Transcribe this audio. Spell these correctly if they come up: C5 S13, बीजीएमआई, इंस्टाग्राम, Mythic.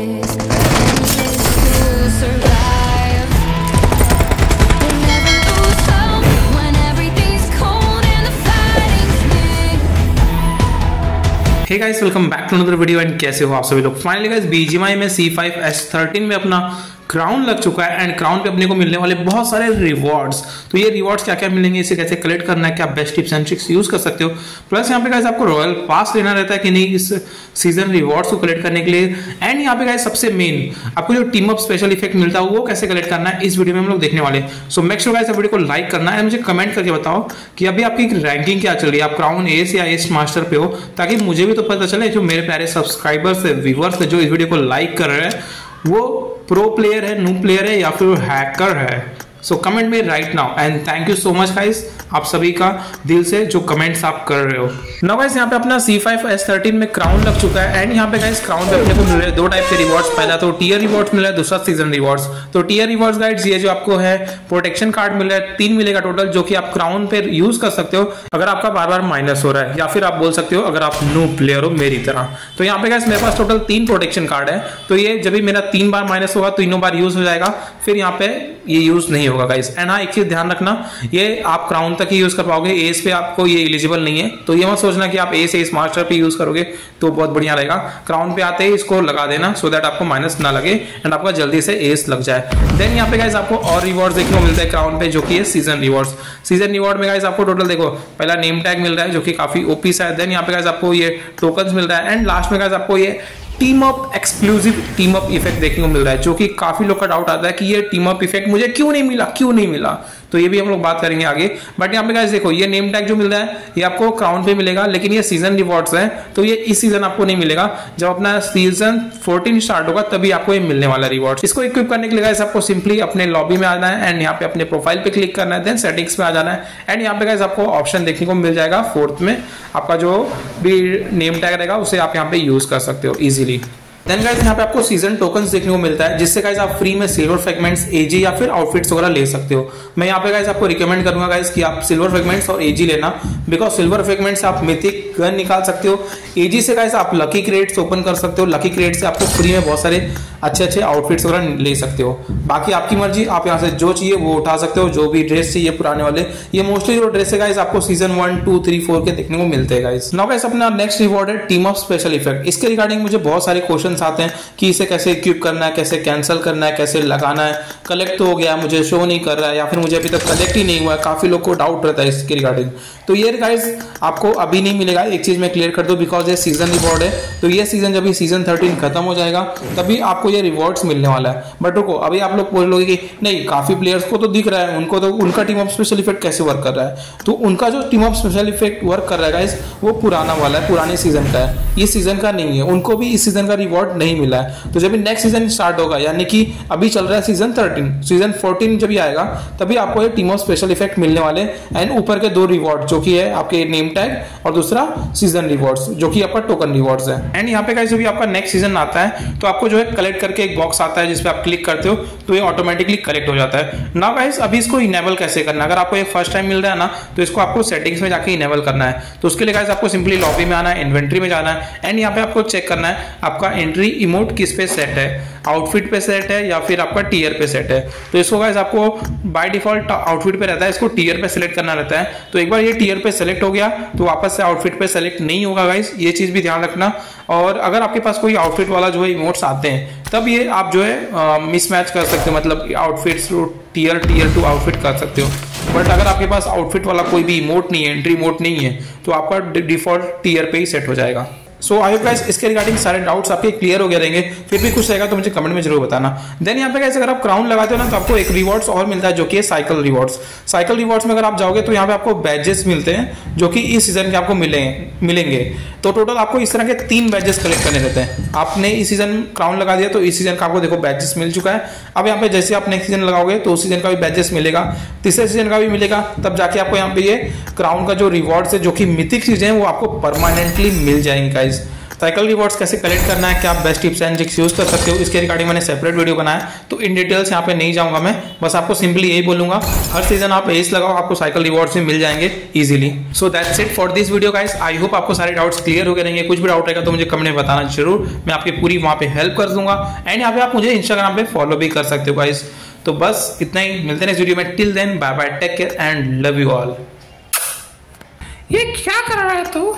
Hey guys, welcome back to another video and कैसे हो आप सभी लोग। फाइनली गाइस, बीजीएमआई में C5 S13 में अपना क्राउन लग चुका है एंड क्राउन पे अपने को मिलने वाले बहुत सारे रिवॉर्ड्स। तो ये रिवॉर्ड्स क्या क्या मिलेंगे, इसे कैसे कलेक्ट करना है, क्या best tips and tricks use कर सकते हो, प्लस यहाँ पे गाइस आपको रॉयल पास लेना रहता है कि नहीं इस सीजन रिवॉर्ड्स को कलेक्ट करने के लिए। एंड यहाँ पे गाइस सबसे मेन आपको जो टीम अप स्पेशल इफेक्ट मिलता है वो कैसे कलेक्ट करना है, इस वीडियो में हम लोग देखने वाले। सो मेक श्योर गाइस आप वीडियो को लाइक करना है, मुझे कमेंट करके बताओ कि अभी आपकी रैंकिंग क्या चल रही है, आप क्राउन एस या एस मास्टर पे हो, ताकि मुझे भी तो पता चले जो मेरे प्यारे सब्सक्राइबर्स है, व्यूवर्स है, जो इस वीडियो को लाइक कर रहे हैं वो प्रो प्लेयर है, न्यू प्लेयर है या फिर हैकर है। सो कमेंट में right now and thank you so much guys, आप सभी का दिल से जो कमेंट्स आप कर रहे हो। नाउ गाइस यहाँ पे अपना C5 S13 में क्राउन लग चुका है एंड यहाँ पे गाइस क्राउन पे अपने को मिल रहे दो टाइप के रिवॉर्ड्स, पहला तो टीयर रिवॉर्ड्स मिला है, दूसरा सीजन रिवॉर्ड्स। तो टीयर रिवॉर्ड्स गाइस ये जो आपको है प्रोटेक्शन कार्ड मिल रहा है, 3 मिलेगा टोटल, जो कि आप क्राउन पे यूज कर सकते हो अगर आपका बार बार माइनस हो रहा है, या फिर आप बोल सकते हो अगर आप न्यू प्लेयर हो मेरी तरह। तो यहाँ पे गाइस मेरे पास टोटल 3 प्रोटेक्शन कार्ड है, तो ये जब भी मेरा 3 बार माइनस होगा तीनों बार यूज हो जाएगा, फिर यहाँ पे ये यूज नहीं होगा गाइस। एंड हाँ, एक चीज ध्यान रखना, ये आप क्राउन तक ही यूज कर पाओगे, एस पे आपको ये एलिजिबल नहीं है। तो ये मत सोचना कि आप एस मास्टर पे यूज करोगे तो बहुत बढ़िया रहेगा, क्राउन पे आते ही इसको लगा देना सो दैट आपको माइनस ना लगे एंड आपका जल्दी से एस लग जाए। देन यहाँ पे गाइस आपको और रिवॉर्ड देखने को मिलता है क्राउन पे, जो कि है सीजन रिवॉर्ड्स। सीजन रिवॉर्ड में गाइस आपको टोटल देखो पहला नेम टैग मिल रहा है जो कि काफी ओपी सा है, देन यहाँ पे गाइस आपको ये टोकन मिल रहा है एंड लास्ट में गाइस आपको ये team up exclusive team up effect देखने को मिल रहा है, जो कि काफी लोग का डाउट आता है कि ये टीम अप इफेक्ट मुझे क्यों नहीं मिला, तो ये भी हम लोग बात करेंगे आगे। बट यहाँ पे गाइस देखो ये नेम टैग जो मिल रहा है ये आपको क्राउन पे मिलेगा, लेकिन ये सीजन रिवॉर्ड्स है तो ये इस सीजन आपको नहीं मिलेगा, जब अपना सीजन 14 स्टार्ट होगा तभी आपको ये मिलने वाला रिवॉर्ड। इसको इक्विप करने के लिए गाइस आपको सिंपली अपने लॉबी में आना है एंड यहाँ पे अपने प्रोफाइल पे क्लिक करना है, देन सेटिंग्स पे आ जाना है एंड यहाँ पे गाइस आपको ऑप्शन देखने को मिल जाएगा, 4th में आपका जो भी नेम टैग रहेगा उसे आप यहाँ पे यूज कर सकते हो इजिली। देन गाइस यहाँ पे आपको सीजन टोकन्स देखने को मिलता है, जिससे गाइस आप फ्री में सिल्वर फ्रेगमेंट्स, एजी या फिर आउटफिट्स वगैरह ले सकते हो। मैं यहाँ पे गाइस आपको रिकमेंड करूंगा गाइस कि आप सिल्वर फ्रेगमेंट्स और एजी लेना, बिकॉज सिल्वर फ्रेगमेंट्स आप मिथिक गन निकाल सकते हो, एजी से गाइस आप लकी क्रेट्स ओपन कर सकते हो, लकी क्रेट से आपको फ्री में बहुत सारे अच्छे आउटफिट्स वगैरह ले सकते हो। बाकी आपकी मर्जी, आप यहाँ से जो चाहिए वो उठा सकते हो, जो भी ड्रेस चाहिए पुराने वाले, ये मोस्टली जो ड्रेस है गाइस आपको सीजन 1, 2, 3, 4 के देखने को मिलते हैं गाइस। नाउ गाइस अपना नेक्स्ट रिवॉर्ड है टीम ऑफ स्पेशल इफेक्ट। इसके रिगार्डिंग मुझे बहुत सारे क्वेश्चन आते हैं कि इसे कैसे इक्विप करना है, कैसे कैंसिल करना है, कैसे लगाना है, कलेक्ट तो हो गया मुझे शो नहीं कर रहा है, या फिर मुझे अभी तक कलेक्ट ही नहीं हुआ है, काफी लोग को डाउट रहता है इसके रिगार्डिंग। तो ये गाइस आपको अभी नहीं मिलेगा, एक चीज मैं क्लियर कर दूं, बिकॉज ये सीजन रिवॉर्ड है, तो ये सीजन जब सीजन 13 खत्म हो जाएगा तभी आपको ये रिवॉर्ड्स मिलने वाला है। बट रुको, अभी आप लोग बोल लोगे कि नहीं काफी प्लेयर्स को तो दिख रहा है, उनको तो उनका टीम ऑफ स्पेशल इफेक्ट कैसे वर्क कर रहा है, तो उनका जो team of special effect work कर रहा है गाइस वो पुराना वाला है, पुराने सीजन का है, ये सीजन का नहीं है, उनको भी इस सीजन का रिवॉर्ड नहीं मिला है। तो जब नेक्स्ट सीजन स्टार्ट होगा, यानी कि अभी चल रहा है सीजन 13, सीजन 14 जब ये आएगा तभी आपको ये टीम ऑफ स्पेशल इफेक्ट मिलने वाले एंड ऊपर के 2 रिवॉर्ड, जो कि है आपके नेम टैग और दूसरा सीजन रिवॉर्ड्स जो कि आपका टोकन रिवॉर्ड्स है। एंड यहाँ पे गाइस जब आपका नेक्स्ट सीजन आता है तो आपको जो है कलेक्ट करके एक बॉक्स आता है जिस पे आप क्लिक करते हो तो ये ऑटोमेटिकली कलेक्ट हो जाता है। नाउ गाइस अभी इसको इनेबल कैसे करना है, अगर आपको ये फर्स्ट टाइम मिल रहा है ना तो इसको आपको सेटिंग्स में जाके इनेबल करना है। तो उसके लिए गाइस आपको सिंपली लॉबी में आना है, इन्वेंट्री में जाना है एंड यहाँ पे आपको चेक करना है आपका एंट्री इमोट किस पे सेट है, आउटफिट पे सेट है या फिर आपका टीयर पे सेट है। तो इसको गाइस आपको बाय डिफॉल्ट आउटफिट पे रहता है, इसको टीयर पे सेलेक्ट करना रहता है। तो एक बार ये टीयर पे सेलेक्ट हो गया तो वापस से आउटफिट पे सेलेक्ट नहीं होगा गाइस, ये चीज भी ध्यान रखना। और अगर आपके पास कोई आउटफिट वाला जो है इमोट्स आते हैं तब ये आप जो है मिसमैच कर सकते हो, मतलब आउटफिट्स टीयर 2 आउटफिट कर सकते हो। बट अगर आपके पास आउटफिट वाला कोई भी इमोट नहीं है, एंट्री इमोट नहीं है, तो आपका डिफॉल्ट टीयर पे ही सेट हो जाएगा। सो आई होप गाइस इसके रिगार्डिंग सारे डाउट्स आपके क्लियर हो गए रहेंगे, फिर भी कुछ रहेगा तो मुझे कमेंट में जरूर बताना। देन यहाँ पे गाइस अगर आप क्राउन लगाते हो ना तो आपको एक रिवॉर्ड्स और मिलता है जो कि साइकिल रिवॉर्ड्स। साइकिल रिवॉर्ड्स में अगर आप जाओगे तो यहाँ पे आपको बैजेस मिलते हैं जो कि इस सीजन के आपको मिलेंगे। तो टोटल आपको इस तरह के 3 बैजेस कलेक्ट करने रहते हैं। आपने इस सीजन क्राउन लगा दिया तो इस सीजन का आपको देखो बैजेस मिल चुका है। अब यहाँ पे जैसे आप नेक्स्ट सीजन लगाओगे तो उस सीजन का भी बैजेस मिलेगा, तीसरे सीजन का भी मिलेगा, तब जाके आपको यहाँ पे ये क्राउन का जो रिवॉर्ड्स है जो कि मिथिक चीजें हैं वो आपको परमानेंटली मिल जाएंगी। साइकिल रिवॉर्ड्स कैसे कलेक्ट करना है, क्या आप best tips and tricks use कर सकते हो, इसके रिगार्डिंग मैंने सेपरेट वीडियो बनाया, तो इन डिटेल्स यहाँ पे नहीं जाऊँगा मैं, बस आपको सिंपली यही बोलूँगा हर सीजन आप एस लगाओ, आपको साइकिल रिवॉर्ड्स भी मिल जाएंगे easily. So that's it for this video guys, I hope आपको सारे डाउट्स क्लियर हो गए रहेंगे। कुछ भी डाउट रहेगा तो मुझे कमेंट में बताना जरूर, मैं आपकी पूरी वहाँ पे हेल्प कर दूंगा। एंड यहाँ पे आप मुझे इंस्टाग्राम पे फॉलो भी कर सकते हो गाइस। तो बस इतना ही, मिलते हैं नेक्स्ट वीडियो में। Till then bye bye, take care and love you all. ये क्या कर रहा है तू?